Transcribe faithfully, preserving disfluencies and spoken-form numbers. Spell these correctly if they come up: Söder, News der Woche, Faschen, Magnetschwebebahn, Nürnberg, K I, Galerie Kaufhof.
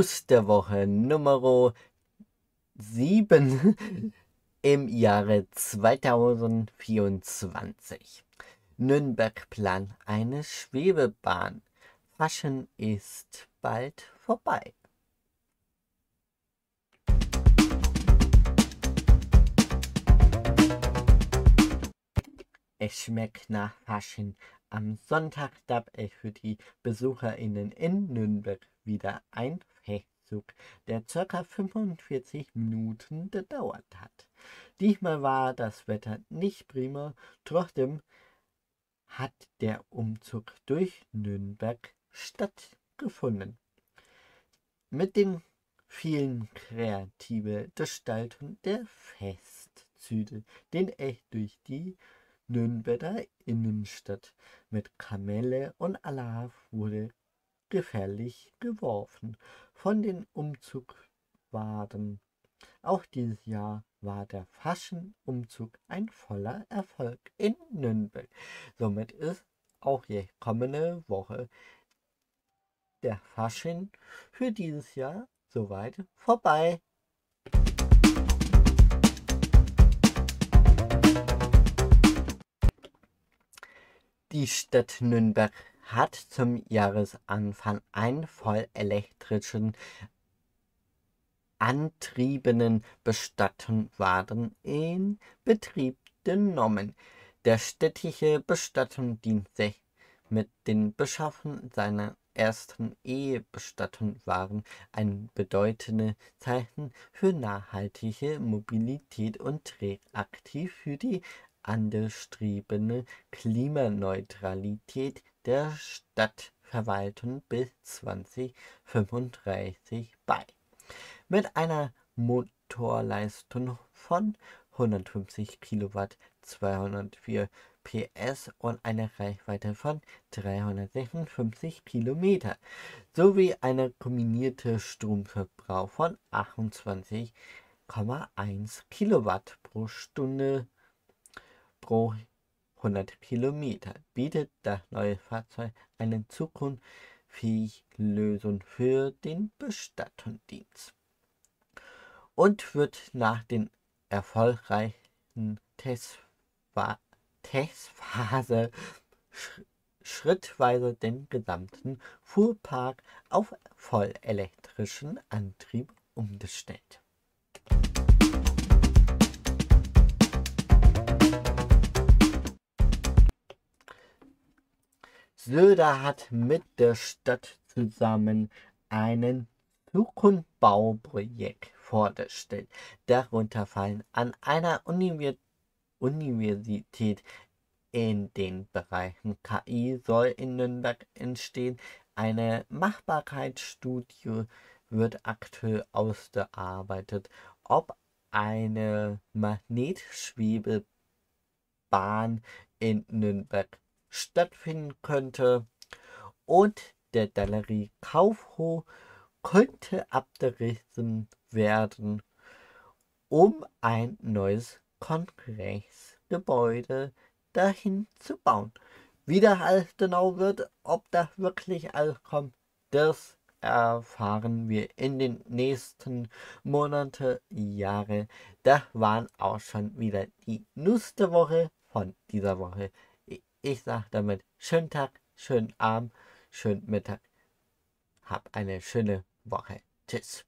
News der Woche Nummer sieben im Jahre zweitausendvierundzwanzig. Nürnberg plant eine Schwebebahn. Faschen ist bald vorbei. Es schmeckt nach Faschen. Am Sonntag gab es für die BesucherInnen in Nürnberg wieder ein Festzug, der ca. fünfundvierzig Minuten gedauert hat. Diesmal war das Wetter nicht prima, trotzdem hat der Umzug durch Nürnberg stattgefunden. Mit den vielen kreativen Gestaltungen der Festzüge, den echt durch die Nürnberger Innenstadt mit Kamelle und Allah wurde gefährlich geworfen. Von den Umzugwagen. Auch dieses Jahr war der Faschenumzug ein voller Erfolg in Nürnberg. Somit ist auch die kommende Woche der Faschen für dieses Jahr soweit vorbei. Die Stadt Nürnberg hat zum Jahresanfang einen voll elektrischen antriebenen Bestattungswagen in Betrieb genommen. Der städtische Bestattungsdienst mit den Beschaffung seiner ersten E-Bestattungswagen ein bedeutendes Zeichen für nachhaltige Mobilität und trägt aktiv für die angestrebene Klimaneutralität der Stadtverwaltung bis zweitausendfünfunddreißig bei. Mit einer Motorleistung von hundertfünfzig Kilowatt, zweihundertvier P S und einer Reichweite von dreihundertsechsundfünfzig Kilometer sowie einer kombinierten Stromverbrauch von achtundzwanzig Komma eins Kilowatt pro Stunde pro hundert Kilometer bietet das neue Fahrzeug eine zukunftsfähige Lösung für den Bestattungsdienst und wird nach den erfolgreichen Testfa- Testphase sch- schrittweise den gesamten Fuhrpark auf vollelektrischen Antrieb umgestellt. Söder hat mit der Stadt zusammen einen Zukunftsbauprojekt vorgestellt. Darunter fallen an einer Universität in den Bereichen K I soll in Nürnberg entstehen. Eine Machbarkeitsstudie wird aktuell ausgearbeitet, ob eine Magnetschwebebahn in Nürnberg stattfinden könnte und der Galerie Kaufhof könnte abgerissen werden, um ein neues Kongressgebäude dahin zu bauen. Wie das alles genau wird, ob das wirklich alles kommt, das erfahren wir in den nächsten Monaten, Jahren. Das waren auch schon wieder die News der Woche von dieser Woche. Ich sage damit, schönen Tag, schönen Abend, schönen Mittag. Hab eine schöne Woche. Tschüss.